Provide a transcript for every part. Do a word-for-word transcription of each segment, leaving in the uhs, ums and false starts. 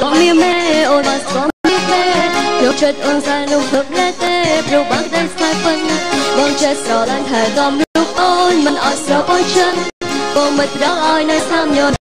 Kom hier mee, oh wat kom hier mee. Lukt ons aan om verpleten, probeer bang te slapen. Want je zal aan het dom lopen, oh man als je ontjen. Kom met dat ooi naar samen.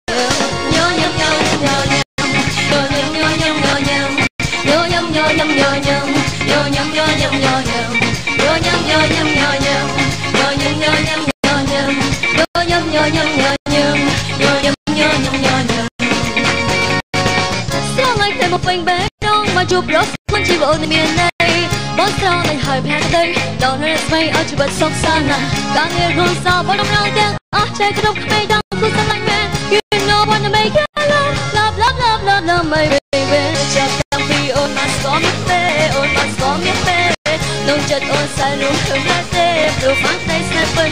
Chụp rốt con chim ồn miền này bó sao lại hỏi phe tây đón hết mây ở chụp bật sông xa nà đang nghe hương sao bao đông lao tiếng ở chơi cái đông mây đang cứ sang lạnh mẹ you know wanna make it love love love love love love my baby chợt đang phi ồn mắt có miếng tê ồn mắt có miếng tê nông chợt ồn say luôn hương lá tê rồi phát tay say phân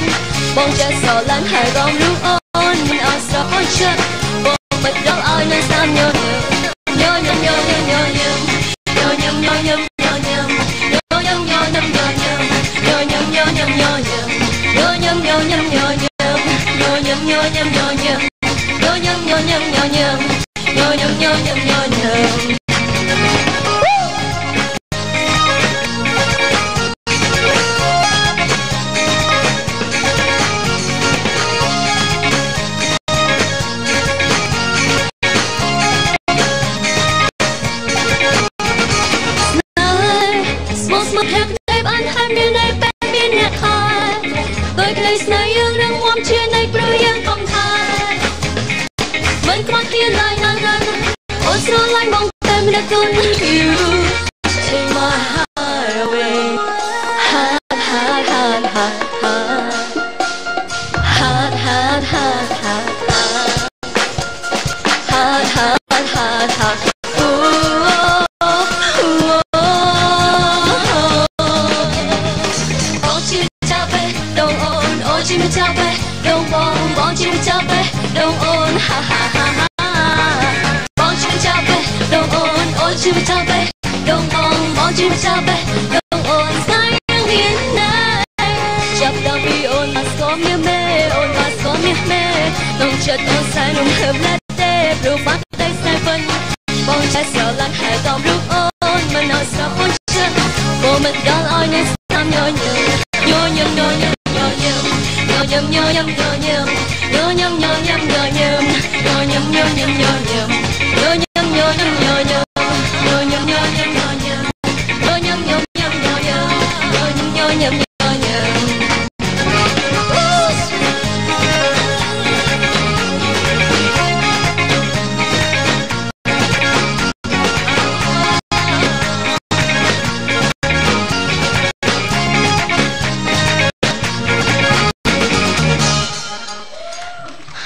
bông chợt sầu lắng hải gom luôn ồn mình ở sao ồn chợt bông bật đâu ai nơi sao nhớ nhớ nhớ nhớ nhớ nhớ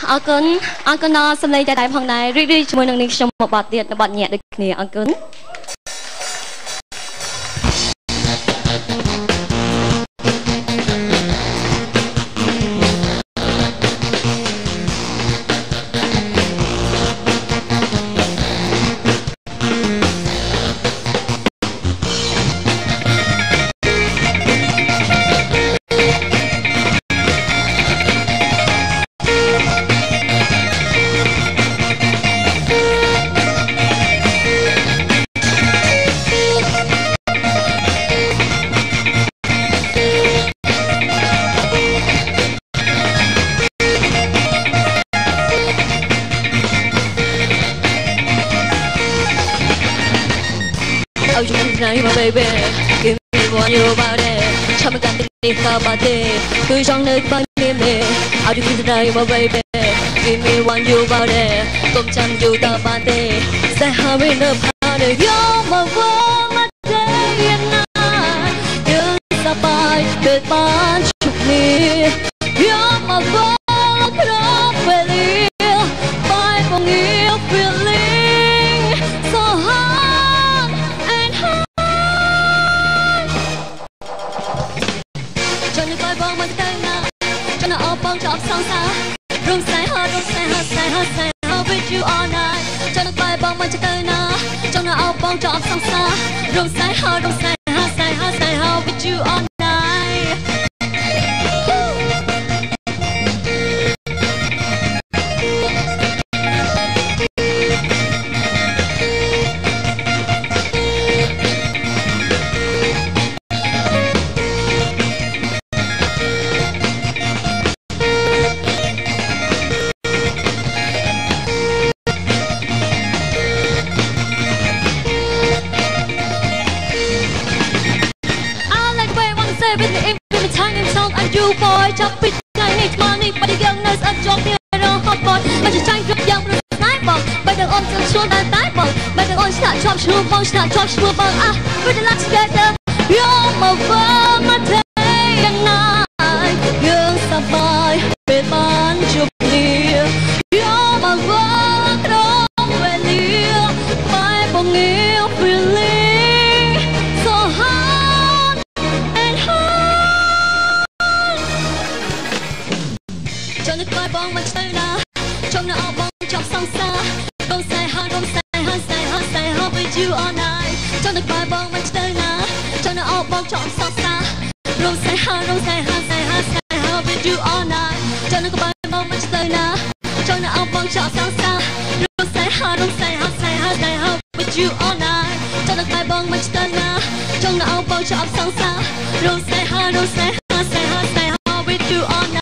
Uncle, Uncle, no, some lady I'm hung night, really, she won't make sure about the button yet, the clear uncle. Cứ trong nơi bao niềm nề, áo đi từ đây mà baby, give me one you bao đè, công chăm you ta ba tê, say how we love how they yo mà vô mắt thế yên na, đưa ra bài tuyệt ban chụp mi, yo mà vô mắt đó về đi, bài bằng yêu feeling so hard and hard. Chop song song, room say hot, room say hot, say hot, say hot with you all night. Chọn bài bóng mà chơi na, chọn áo bóng chop song song, room say hot, room say hot, say hot, say hot with you all night. om te zo'n buitenbal. Met een oorsta, chops, roep, oorsta, chops, roep, ah, voor de laatste keer. Jong, maar van mijn tegen naai. Jong, sabai, met man, job, leer. Jong, maar van het room, en leer. Mijn bongeel, verleer. Zo hard en hard. John, ik mijn bong, mijn steuna. John, nou, bong. Chop song sa, bong sai ha, bong sai ha, sai ha, sai ha with you all night. Trong được bài bong mạch đời na, trong nào bong chop song sa, bong sai ha, bong sai ha, sai ha, sai ha with you all night. Trong được bài bong mạch đời na, trong nào bong chop song sa, bong sai ha, bong sai ha, sai ha, sai ha with you all night. Trong được bài bong mạch đời na, trong nào bong chop song sa, bong sai ha, bong sai ha, sai ha, sai ha with you all night.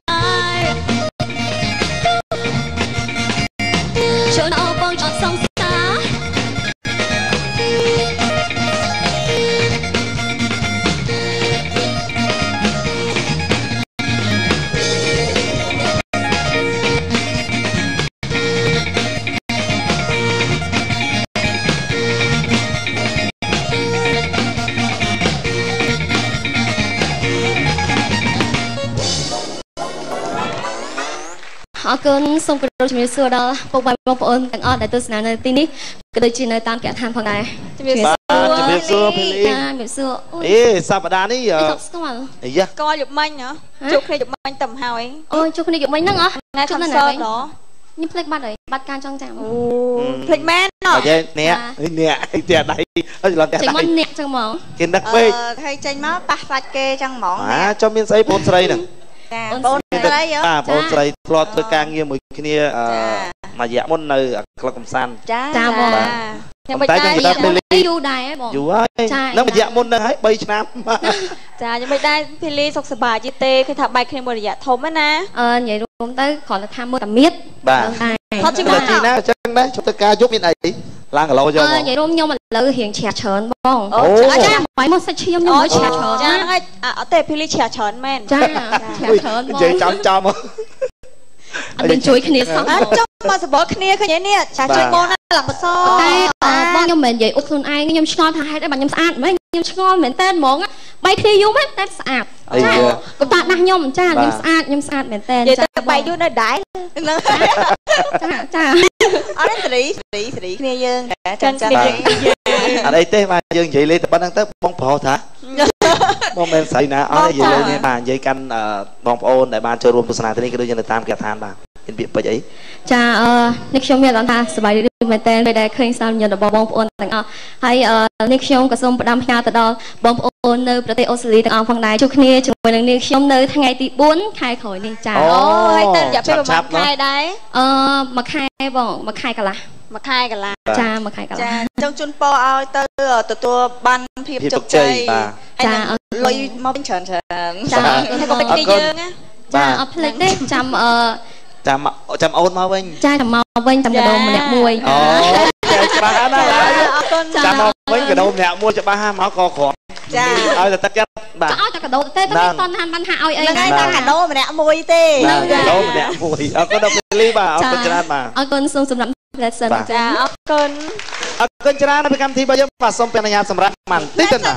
Cho nó bong chóp song xa. Con song kêu chim sữa đó, bông bay bông ôn, tặng ớt đại tư sân nơi tini, kêu đôi chim nơi tam kẹt than phong này. Chim sữa, chim sữa, ê, sao mà đan ấy giờ? Coi chụp manh nữa, chụp này chụp manh tầm hào ấy. Ôi, chụp này chụp manh nữa hả? Ngay thằng sơn đó, nhưng plek bắt đấy, bắt can trong chàng. Plek men nọ. Nè, nè, nè, chè đấy, nó chỉ làm chè đấy. Chè món nè chăng mỏng. Chè đặc quê. Hay chè má bạc bạc kê chăng mỏng. À, cho miếng sấy bốn sấy nè. បងស្រីបងស្រីធ្លាប់ធ្វើការងារមួយគ្នាមួយរយៈមុននៅខេត្តកណ្ដាលផងដែរអញ្ចឹងគាត់ដឹងថាការធ្វើការងារជាមួយគ្នានឹងធ្វើឲ្យជីវិតរបស់គាត់មានភាពចម្រុងចម្រើន អើញ៉ៃរួមខ្ញុំឥឡូវរៀងឆាក់ច្រើនបងអូចាចាំបងមកសបគ្នាឃើញនេះចាជួយបងណាឡើងឡូវយើងតែបងខ្ញុំមិននិយាយអ៊ុបខ្លួនឯងខ្ញុំឆ្ងល់ថាហេតុតែបងខ្ញុំស្អាតហ្មងខ្ញុំឆ្ងល់មែនតែហ្មងបីគ្នាយូរមែនតែស្អាតអញ្ចឹងតែបាយយូរនៅដៃចាចាចា អរេទេមកយើងនិយាយលេងតែប៉ុណ្្នឹងទៅបងប្រហោះថាបងមិនស្រីណាអរនិយាយលេងនេះបាទនិយាយកាន់បងប្អូនដែលបានចូលរួមទស្សនាទីនេះគឺដូចនៅតាមការដ្ឋានបាទមានពាក្យពេចអីចាអឺនេះខ្ញុំក៏សូមផ្ដាំផ្ញើទៅដល់បងប្អូនទាំងអស់ហើយនេះខ្ញុំក៏សូមផ្ដាំផ្ញើទៅដល់បងប្អូននៅប្រទេសអូស្ត្រាលីទាំងអស់ផងដែរជួបគ្នាជាមួយនឹងនេះខ្ញុំនៅថ្ងៃទី 4ខែកន្លះខែកន្លះចាមួយខែកន្លះចាអញ្ចឹងជូនពរឲ្យទៅទទួលបានភាពជោគជ័យបាទចាអរគុណធៀបជោគជ័យបាទឯងលុយមកច្រើនច្រើនចាំអត់ចាំអូនមកវិញចាចាំមកវិញចាំដងម្នាក់មួយអូចាស្បាណាអរគុណចាំមកវិញក៏ដងម្នាក់មួយច្បាស់ហ่าមកកកក្រ ចាឲ្យតែកាត់ដាក់ឲ្យតែកដោតែតែមិនតន់ហានបានហាឲ្យអីហ្នឹងហើយតែកាដោម្នាក់មួយអរគុណដល់ពេលលីបាទអរគុណច្រើនមកអរគុណសូមសម្រាប់ផ្លែសិនចាអរគុណអរគុណច្រើននៅកម្មវិធីរបស់យើងបាទសូមពេញអាញាសម្រាប់មិនតិចទៅណា